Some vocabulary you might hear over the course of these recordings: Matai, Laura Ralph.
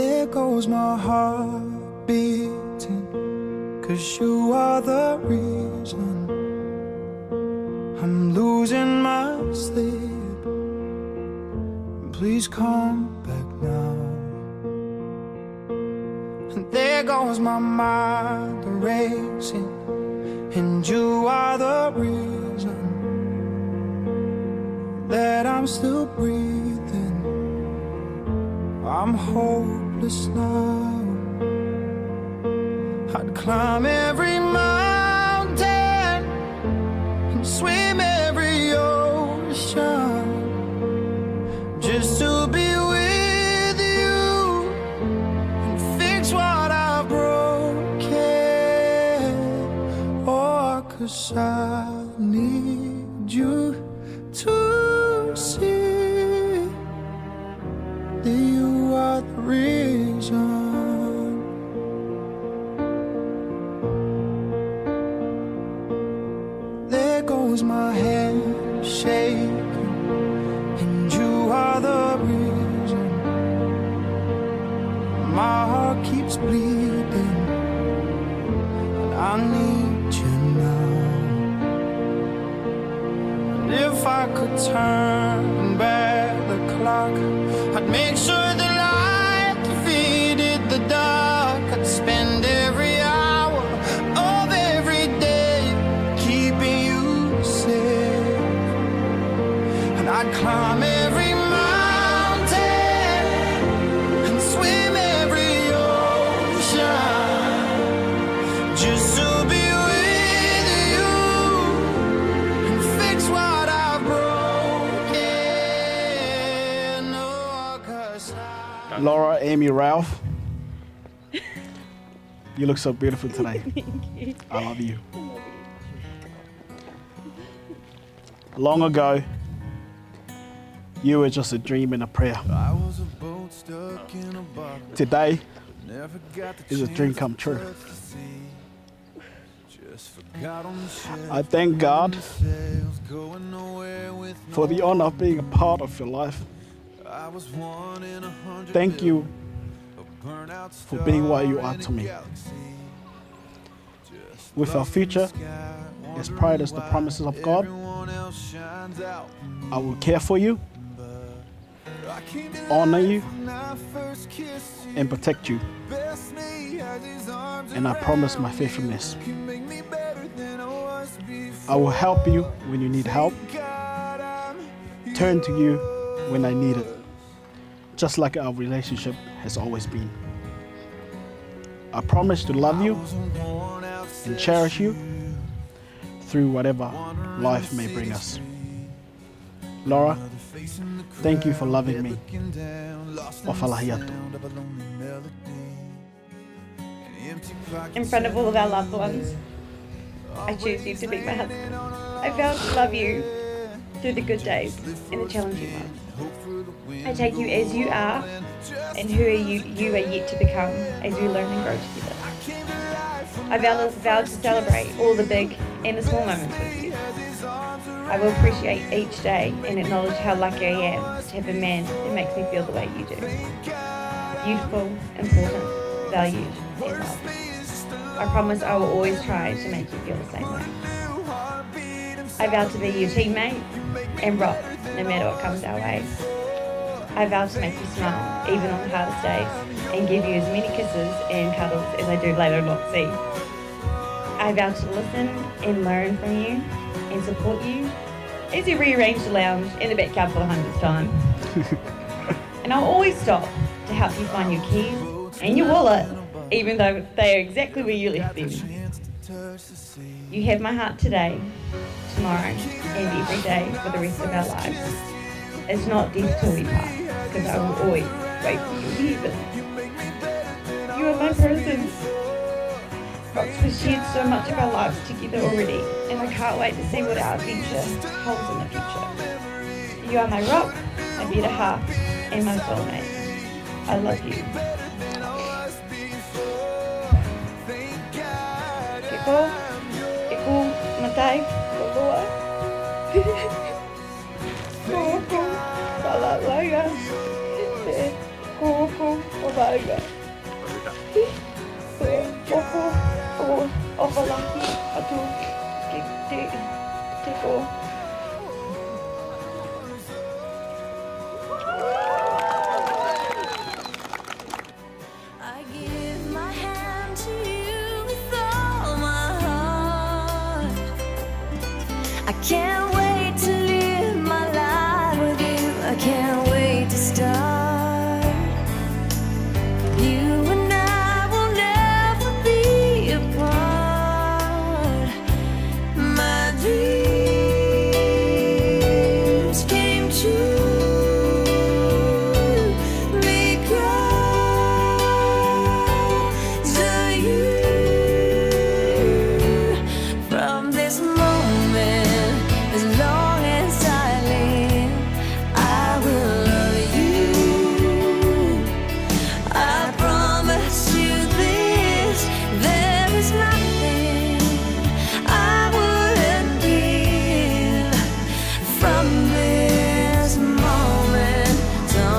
there goes my heart beating, 'cause you are the reason I'm losing my sleep. Please come back now. And there goes my mind racing, and you are the reason that I'm still breathing. I'm hopeless now. I'd climb every mountain and swim every ocean just to be with you and fix what I've broken. Oh, 'cause I need you to see that you are the reason. There goes my head shaking, and you are the reason my heart keeps bleeding. And I need you now. And if I could turn back the clock, I'd make sure that the dark, I'd spend every hour of every day keeping you safe. And I'd climb every mountain and swim every ocean just to be with you and fix what I've broken. Oh, 'cause I... Laura, Amy, Ralph, you look so beautiful tonight. Thank you. I love you. I love you. Long ago, you were just a dream and a prayer. I was a boat stuck in a bottle. Today is a dream come true. I thank God for the honor of being a part of your life. Thank you for being what you are to me. With our future as bright as the promises of God, I will care for you, honor you, and protect you. And I promise my faithfulness. I will help you when you need help, turn to you when I need it, just like our relationship has always been. I promise to love you and cherish you through whatever life may bring us. Laura, thank you for loving me. In front of all of our loved ones, I choose you to be my husband. I vow to love you through the good days and the challenging ones. I take you as you are and who you are yet to become as you learn and grow together. I vow to celebrate all the big and the small moments with you. I will appreciate each day and acknowledge how lucky I am to have a man that makes me feel the way you do. Beautiful, important, valued and loved. I promise I will always try to make you feel the same way. I vow to be your teammate and rock no matter what comes our way. I vow to make you smile, even on the hardest days, and give you as many kisses and cuddles as I do later on at sea. I vow to listen and learn from you and support you as you rearrange the lounge in the backyard for the 100th time. And I'll always stop to help you find your keys and your wallet, even though they are exactly where you left them. You have my heart today, tomorrow, and every day for the rest of our lives. It's not death till we part, because I will always wait for you to leave it. You are my person. We've shared so much of our lives together already, and I can't wait to see what our adventure holds in the future. You are my rock, my better half, and my soulmate. I love you. Eko, Matai, Laura. Ko ko, pala laya, ko ko, பாருங்க I can't wait to live my life with you. I can't wait to start. You and I will never be apart. My dreams came true because of you. From this moment, as long as I live, I will love you. I promise you this, there is nothing I wouldn't give. From this moment on, oh.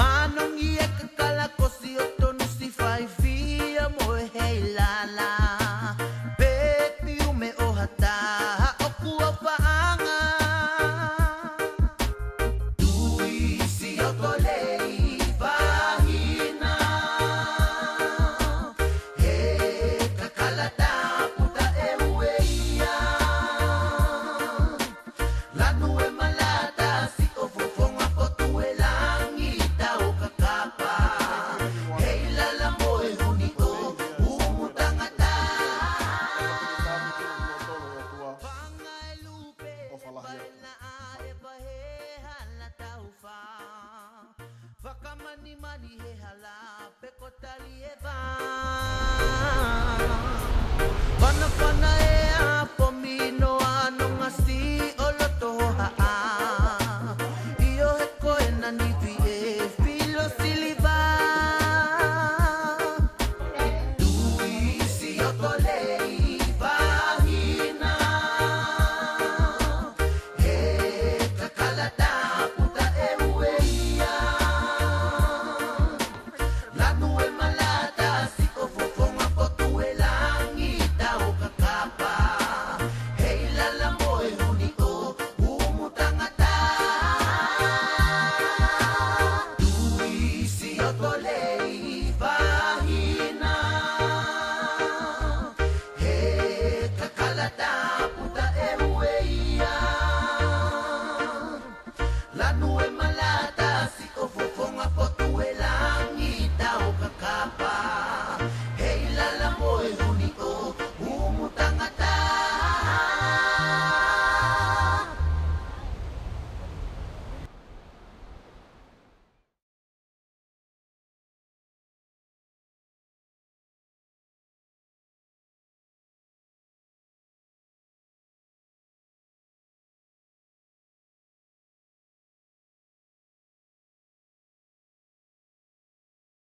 Manong iye kakala ko si Oto no si Five Via mo heila.